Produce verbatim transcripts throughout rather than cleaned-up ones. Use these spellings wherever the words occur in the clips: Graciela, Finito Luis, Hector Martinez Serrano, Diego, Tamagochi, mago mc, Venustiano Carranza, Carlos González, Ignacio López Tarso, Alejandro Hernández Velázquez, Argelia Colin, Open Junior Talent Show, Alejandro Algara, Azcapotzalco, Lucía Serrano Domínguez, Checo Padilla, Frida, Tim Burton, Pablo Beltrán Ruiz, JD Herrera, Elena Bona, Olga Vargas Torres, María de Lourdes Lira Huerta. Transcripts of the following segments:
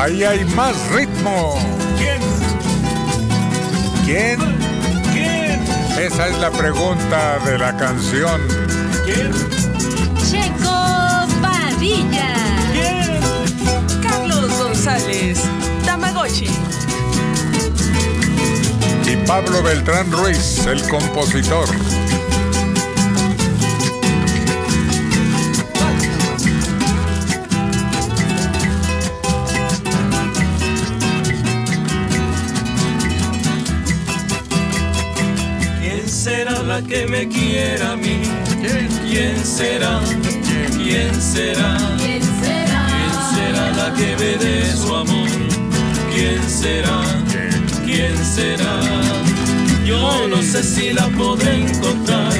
Ahí hay más ritmo. ¿Quién? ¿Quién? ¿Quién? Esa es la pregunta de la canción. ¿Quién? Checo Padilla. ¿Quién? Carlos González, Tamagochi. Y Pablo Beltrán Ruiz, el compositor. La que me quiera a mí. ¿Quién? ¿Quién será? ¿Quién será? ¿Quién será? ¿Quién será la que me dé su amor? ¿Quién será? ¿Quién será? Yo no sé si la podré encontrar.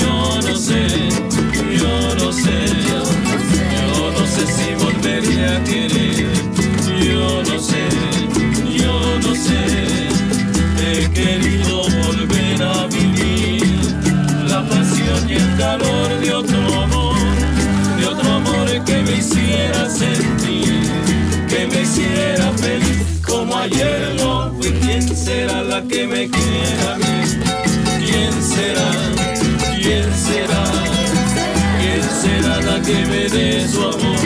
Yo no sé, yo no sé. Yo no sé si volveré a querer. Yo no sé, yo no sé. He querido volver a vivir la pasión y el calor de otro amor, de otro amor que me hiciera sentir, que me hiciera feliz como ayer lo fui. ¿Quién será la que me quiera a mí? ¿Quién será? ¿Quién será? ¿Quién será la que me dé su amor?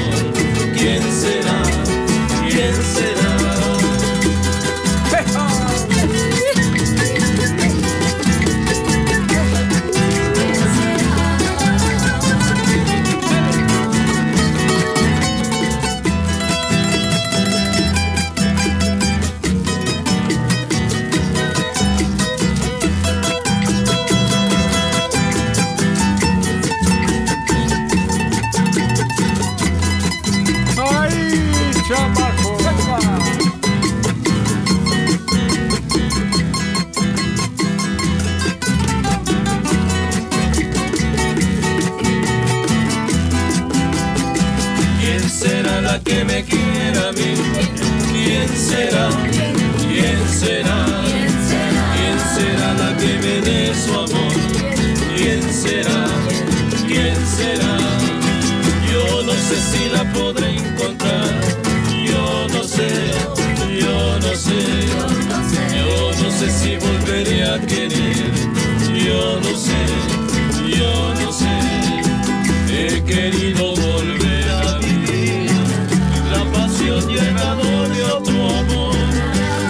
¿Quién será? ¿Quién será? Que me quiera a mí. ¿Quién será? ¿Quién será? ¿Quién será la que me dé su amor? ¿Quién será? ¿Quién será? Yo no sé si la podré encontrar. Yo no sé, yo no sé. Yo no sé si volveré a querer. Yo no sé, yo no sé. He querido volver. Llenador de otro amor,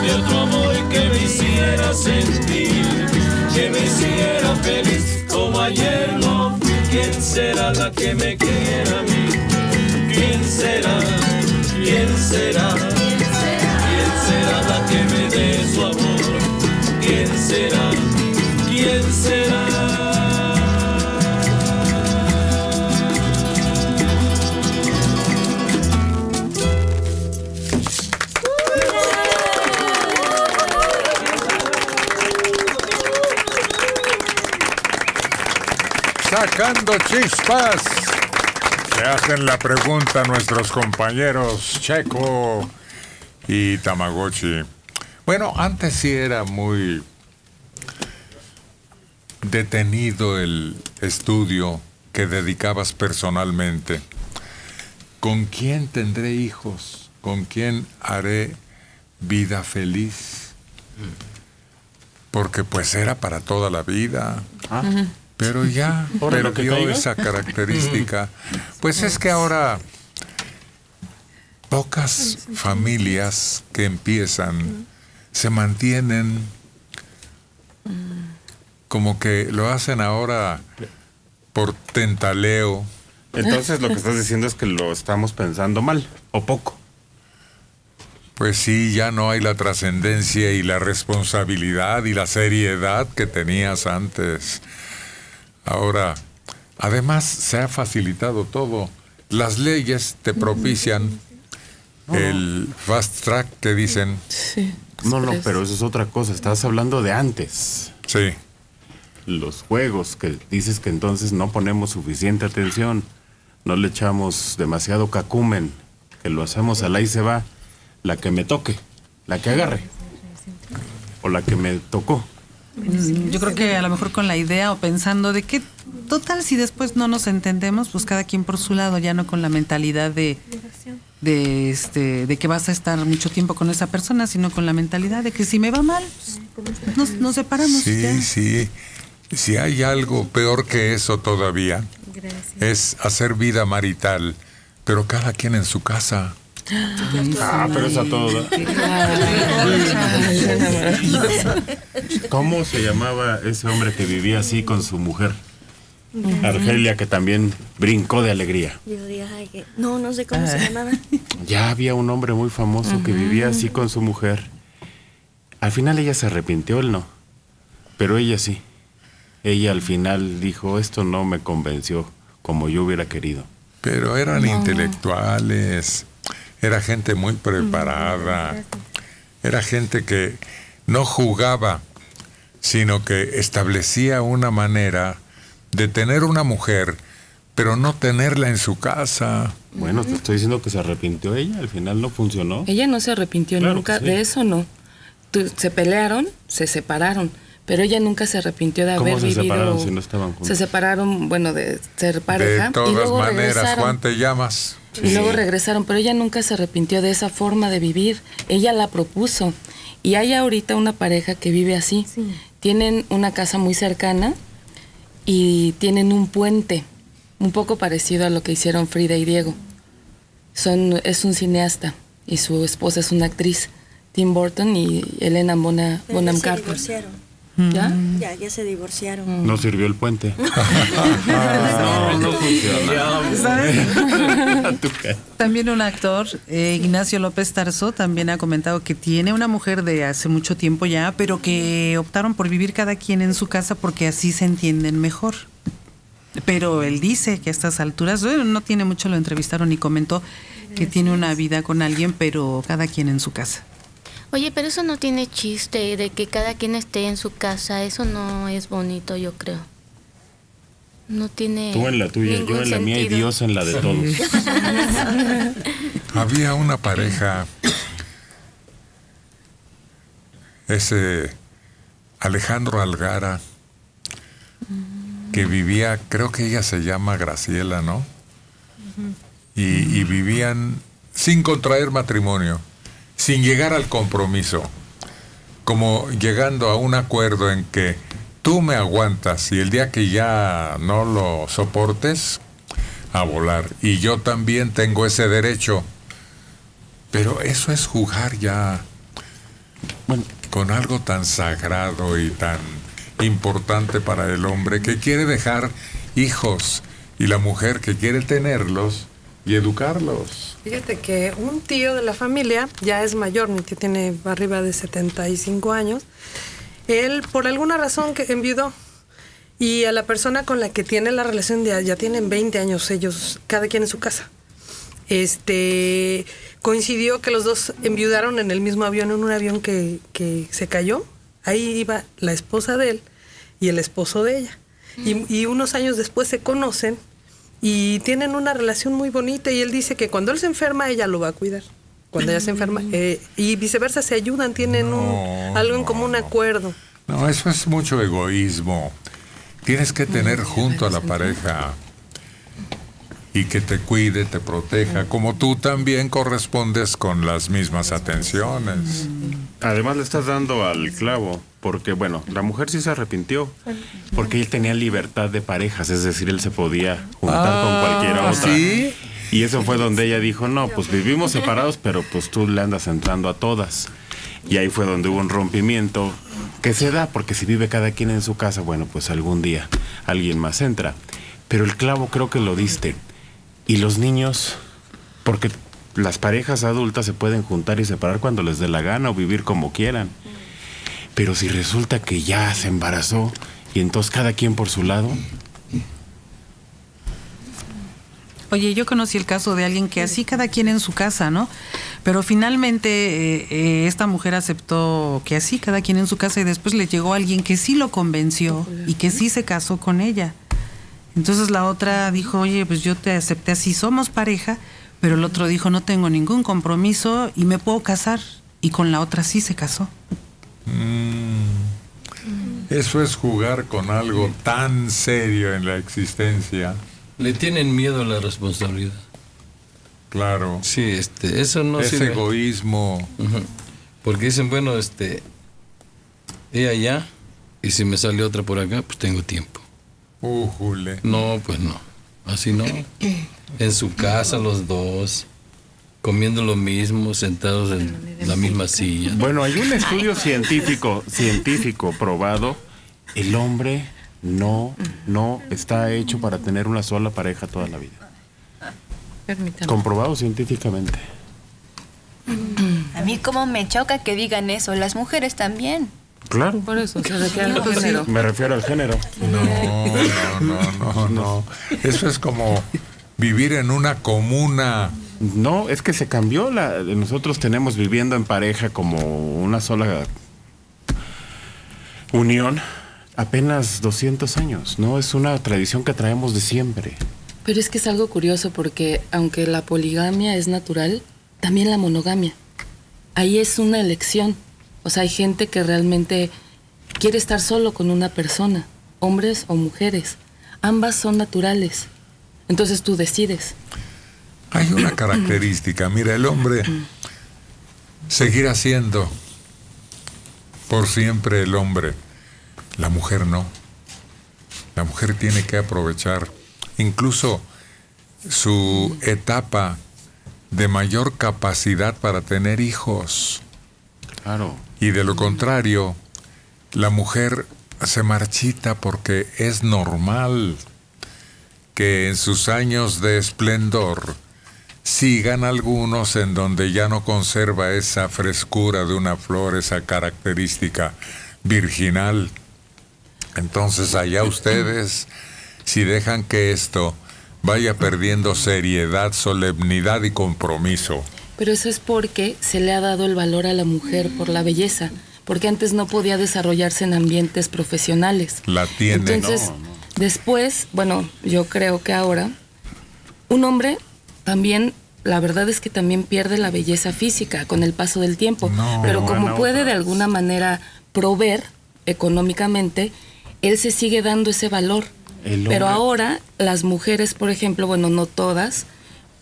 de otro amor que me hiciera sentir, que me hiciera feliz como ayer lo fui. ¿Quién será la que me quiera a mí? ¿Quién será? ¿Quién será? ¿Quién será la que me dé su amor? ¿Quién será? ¿Quién será? Sacando chispas, le hacen la pregunta a nuestros compañeros Checo y Tamagochi. Bueno, antes sí era muy detenido el estudio que dedicabas personalmente. ¿Con quién tendré hijos? ¿Con quién haré vida feliz? Porque pues era para toda la vida. ¿Ah? Uh-huh. Pero ya perdió esa característica. Pues es que ahora pocas familias que empiezan se mantienen, como que lo hacen ahora por tentaleo. Entonces lo que estás diciendo es que lo estamos pensando mal o poco. Pues sí, ya no hay la trascendencia y la responsabilidad y la seriedad que tenías antes. Ahora, además se ha facilitado todo. Las leyes te propician el fast track, te dicen. Sí. No, no, pero eso es otra cosa. Estás hablando de antes. Sí. Los juegos que dices que entonces no ponemos suficiente atención, no le echamos demasiado cacumen, que lo hacemos a la y se va, la que me toque, la que agarre o la que me tocó. Venustiano. Yo creo que a lo mejor con la idea o pensando de que, total, si después no nos entendemos, pues cada quien por su lado, ya no con la mentalidad de... de este de que vas a estar mucho tiempo con esa persona, sino con la mentalidad de que si me va mal, pues, nos, nos separamos. Sí, ya. sí. Si hay algo peor que eso todavía, Gracias. es hacer vida marital, pero cada quien en su casa. Ay, ah, pero es a toda. ¿Cómo se llamaba ese hombre que vivía así con su mujer? Argelia, que también brincó de alegría. Yo dije, no, no sé cómo se llamaba. Ya había un hombre muy famoso Ajá. que vivía así con su mujer. Al final ella se arrepintió, él no. Pero ella sí. Ella al final dijo, esto no me convenció como yo hubiera querido. Pero eran no. intelectuales, era gente muy preparada, era gente que no jugaba, sino que establecía una manera de tener una mujer, pero no tenerla en su casa. Bueno, te estoy diciendo que se arrepintió ella, al final no funcionó. Ella no se arrepintió claro nunca, sí. de eso no. Se pelearon, se separaron, pero ella nunca se arrepintió de haber vivido... ¿Cómo se separaron si no estaban juntos? Se separaron, bueno, de ser pareja. De todas y luego maneras, regresaron. Juan, te llamas. Sí. Y luego regresaron, pero ella nunca se arrepintió de esa forma de vivir. Ella la propuso. Y hay ahorita una pareja que vive así. Sí. Tienen una casa muy cercana... y tienen un puente, un poco parecido a lo que hicieron Frida y Diego. Son, es un cineasta y su esposa es una actriz, Tim Burton y Elena Bona, Bona ya se divorciaron. ¿Ya? Ya, ya se divorciaron. No sirvió el puente. no, no funcionó. También un actor, eh, Ignacio López Tarso, también ha comentado que tiene una mujer de hace mucho tiempo ya, pero que optaron por vivir cada quien en su casa porque así se entienden mejor. Pero él dice que a estas alturas, no tiene mucho, lo entrevistaron y comentó que tiene una vida con alguien, pero cada quien en su casa. Oye, pero eso no tiene chiste, de que cada quien esté en su casa, eso no es bonito, yo creo. No tiene. Tú en la tuya, yo en la mía y Dios en la de todos. Había una pareja, ese Alejandro Algara, que vivía, creo que ella se llama Graciela, ¿no? Y, y vivían sin contraer matrimonio, sin llegar al compromiso, como llegando a un acuerdo en que tú me aguantas y el día que ya no lo soportes, a volar. Y yo también tengo ese derecho. Pero eso es jugar ya bueno, con algo tan sagrado y tan importante para el hombre que quiere dejar hijos y la mujer que quiere tenerlos y educarlos. Fíjate que un tío de la familia, ya es mayor, que tiene arriba de setenta y cinco años, él por alguna razón que enviudó, y a la persona con la que tiene la relación de, ya tienen veinte años ellos, cada quien en su casa. Este coincidió que los dos enviudaron en el mismo avión, en un avión que, que se cayó. Ahí iba la esposa de él y el esposo de ella. Y, y unos años después se conocen, y tienen una relación muy bonita, y él dice que cuando él se enferma, ella lo va a cuidar. Cuando ella se enferma, eh, y viceversa, se ayudan, tienen no, un, algo no, en común acuerdo. No, eso es mucho egoísmo. Tienes que tener junto a la pareja y que te cuide, te proteja, como tú también correspondes con las mismas atenciones. Además le estás dando al clavo, porque bueno, la mujer sí se arrepintió, porque él tenía libertad de parejas, es decir, él se podía juntar ah, con cualquiera otra. ¿Sí? Y eso fue donde ella dijo, no, pues vivimos separados, pero pues tú le andas entrando a todas. Y ahí fue donde hubo un rompimiento que se da, porque si vive cada quien en su casa, bueno, pues algún día alguien más entra. Pero el clavo creo que lo diste. Y los niños, porque las parejas adultas se pueden juntar y separar cuando les dé la gana o vivir como quieran. Pero si resulta que ya se embarazó y entonces cada quien por su lado. Oye, yo conocí el caso de alguien que así cada quien en su casa, ¿no? Pero finalmente eh, eh, esta mujer aceptó que así cada quien en su casa, y después le llegó alguien que sí lo convenció y que sí se casó con ella. Entonces la otra dijo, oye, pues yo te acepté así, somos pareja, pero el otro dijo, no tengo ningún compromiso y me puedo casar. Y con la otra sí se casó. Mm. Eso es jugar con algo tan serio en la existencia. Le tienen miedo a la responsabilidad. Claro. Sí, este, eso no es sirve. Egoísmo. Uh-huh. Porque dicen, bueno, este, he allá, y si me sale otra por acá, pues tengo tiempo. Uh, jule. No, pues no. Así no. En su casa los dos, comiendo lo mismo, sentados en la misma silla. Bueno, hay un estudio científico, científico probado, el hombre no, no está hecho para tener una sola pareja toda la vida. Permítame. Comprobado científicamente. A mí como me choca que digan eso, las mujeres también. Claro. Por eso se refiere al género. Me refiero al género. No, no, no, no, no. Eso es como vivir en una comuna. No, es que se cambió. La, nosotros tenemos viviendo en pareja como una sola unión apenas doscientos años. No, es una tradición que traemos de siempre. Pero es que es algo curioso porque aunque la poligamia es natural, también la monogamia. Ahí es una elección. O sea, hay gente que realmente quiere estar solo con una persona, hombres o mujeres. Ambas son naturales. Entonces tú decides. Hay una característica, mira, el hombre seguirá siendo por siempre el hombre, la mujer no. La mujer tiene que aprovechar incluso su etapa de mayor capacidad para tener hijos. Claro. Y de lo contrario, la mujer se marchita porque es normal que en sus años de esplendor sigan algunos en donde ya no conserva esa frescura de una flor, esa característica virginal. Entonces allá ustedes, si dejan que esto vaya perdiendo seriedad, solemnidad y compromiso. Pero eso es porque se le ha dado el valor a la mujer por la belleza, porque antes no podía desarrollarse en ambientes profesionales. La tiene. Entonces, no, no. después, bueno, yo creo que ahora, un hombre... También, la verdad es que también pierde la belleza física con el paso del tiempo. No, pero como no, puede de alguna manera proveer económicamente, él se sigue dando ese valor. Pero ahora, las mujeres, por ejemplo, bueno, no todas,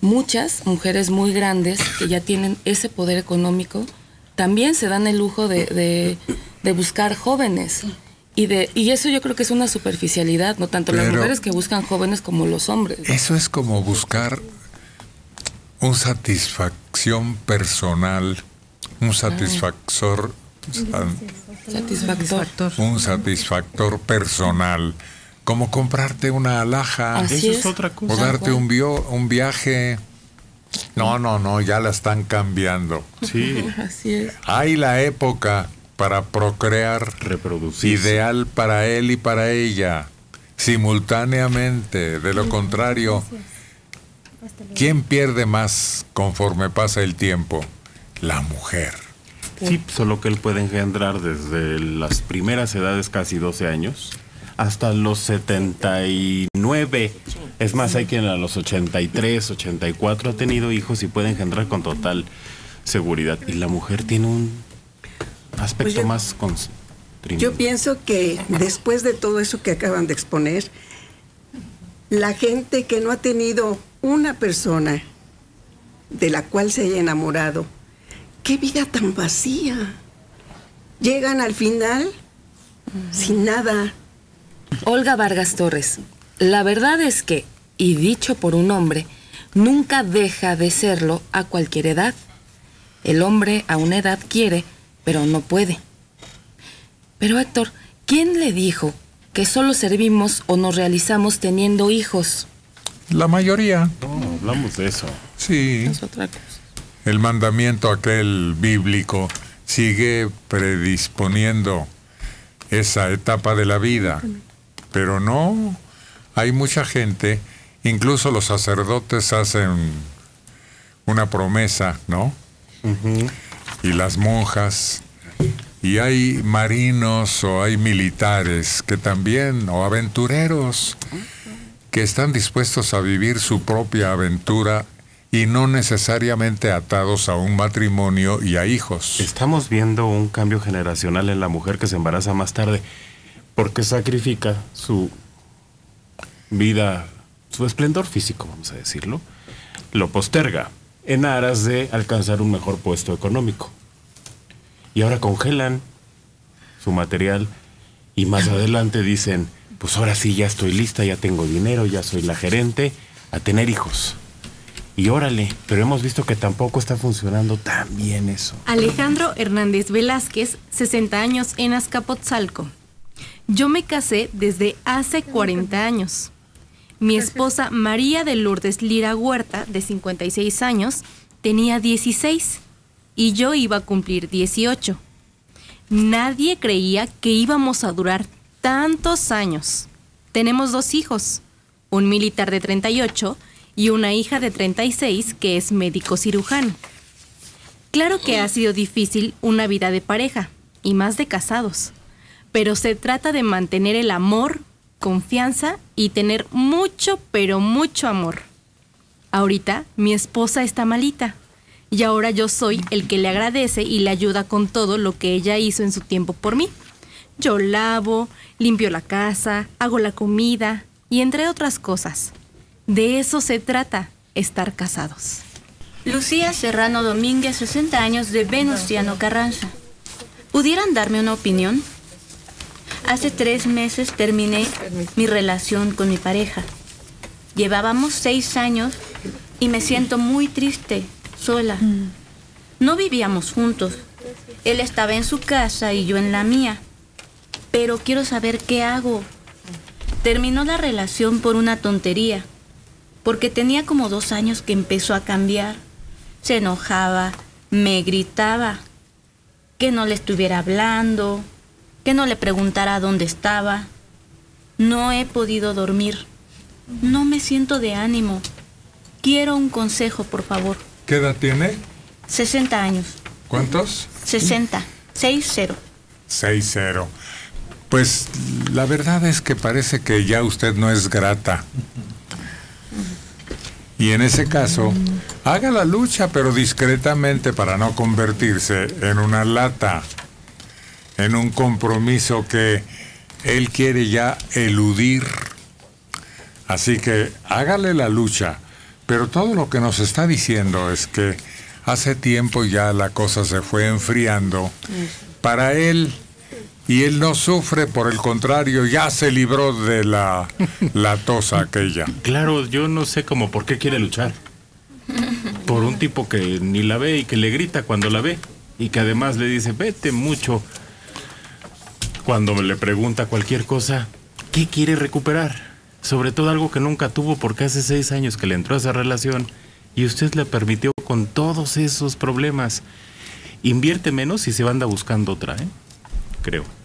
muchas mujeres muy grandes que ya tienen ese poder económico, también se dan el lujo de, de, de buscar jóvenes. Y, de, y eso yo creo que es una superficialidad, no tanto pero las mujeres que buscan jóvenes como los hombres. Eso es como buscar... un satisfacción personal, un satisfactor, satisfactor, un satisfactor personal, como comprarte una alhaja, eso es otra cosa, o darte un, bio, un viaje. No, no, no, ya la están cambiando. Sí, así es. Hay la época para procrear, reproducir, ideal para él y para ella, simultáneamente. De lo contrario. ¿Quién pierde más conforme pasa el tiempo? La mujer. Sí, solo que él puede engendrar desde las primeras edades, casi doce años, hasta los setenta y nueve. Es más, hay quien a los ochenta y tres, ochenta y cuatro ha tenido hijos y puede engendrar con total seguridad. Y la mujer tiene un aspecto pues yo, más constreñido. Yo pienso que después de todo eso que acaban de exponer, la gente que no ha tenido... una persona de la cual se haya enamorado, qué vida tan vacía. Llegan al final sin nada. Olga Vargas Torres, la verdad es que, y dicho por un hombre, nunca deja de serlo a cualquier edad. El hombre a una edad quiere, pero no puede. Pero Héctor, ¿quién le dijo que solo servimos o nos realizamos teniendo hijos? La mayoría. No, hablamos de eso. Sí. Es otra cosa. El mandamiento aquel bíblico sigue predisponiendo esa etapa de la vida. Pero no, hay mucha gente, incluso los sacerdotes hacen una promesa, ¿no? Uh-huh. Y las monjas, y hay marinos o hay militares que también, o aventureros, que están dispuestos a vivir su propia aventura y no necesariamente atados a un matrimonio y a hijos. Estamos viendo un cambio generacional en la mujer que se embaraza más tarde. porque sacrifica su vida, su esplendor físico, vamos a decirlo, lo posterga en aras de alcanzar un mejor puesto económico. Y ahora congelan su material y más adelante dicen, pues ahora sí ya estoy lista, ya tengo dinero, ya soy la gerente, a tener hijos. Y órale, pero hemos visto que tampoco está funcionando tan bien eso. Alejandro Hernández Velázquez, sesenta años, en Azcapotzalco. Yo me casé desde hace cuarenta años. Mi esposa María de Lourdes Lira Huerta, de cincuenta y seis años, tenía dieciséis y yo iba a cumplir dieciocho. Nadie creía que íbamos a durar tantos años. Tenemos dos hijos, un militar de treinta y ocho y una hija de treinta y seis que es médico cirujano. Claro que ha sido difícil una vida de pareja, y más de casados, pero se trata de mantener el amor, confianza y tener mucho, pero mucho amor. Ahorita mi esposa está malita, y ahora yo soy el que le agradece y le ayuda con todo lo que ella hizo en su tiempo por mí. Yo lavo, limpio la casa, hago la comida, y entre otras cosas. De eso se trata, estar casados. Lucía Serrano Domínguez, sesenta años, de Venustiano Carranza. ¿Pudieran darme una opinión? Hace tres meses terminé mi relación con mi pareja. Llevábamos seis años y me siento muy triste, sola. No vivíamos juntos. Él estaba en su casa y yo en la mía. Pero quiero saber qué hago. Terminó la relación por una tontería. Porque tenía como dos años que empezó a cambiar. Se enojaba, me gritaba, que no le estuviera hablando, que no le preguntara dónde estaba. No he podido dormir. No me siento de ánimo. Quiero un consejo, por favor. ¿Qué edad tiene? sesenta años. ¿Cuántos? sesenta. seis cero. seis cero. Pues la verdad es que parece que ya usted no es grata. Y en ese caso, haga la lucha, pero discretamente, para no convertirse en una lata, en un compromiso que él quiere ya eludir. Así que hágale la lucha, pero todo lo que nos está diciendo es que hace tiempo ya la cosa se fue enfriando para él, y él no sufre, por el contrario, ya se libró de la, la tosa aquella. Claro, yo no sé cómo, por qué quiere luchar. Por un tipo que ni la ve y que le grita cuando la ve. Y que además le dice, vete mucho. Cuando le pregunta cualquier cosa, ¿qué quiere recuperar? Sobre todo algo que nunca tuvo, porque hace seis años que le entró a esa relación y usted le permitió con todos esos problemas. Invierte menos y se anda buscando otra, ¿eh? Creo.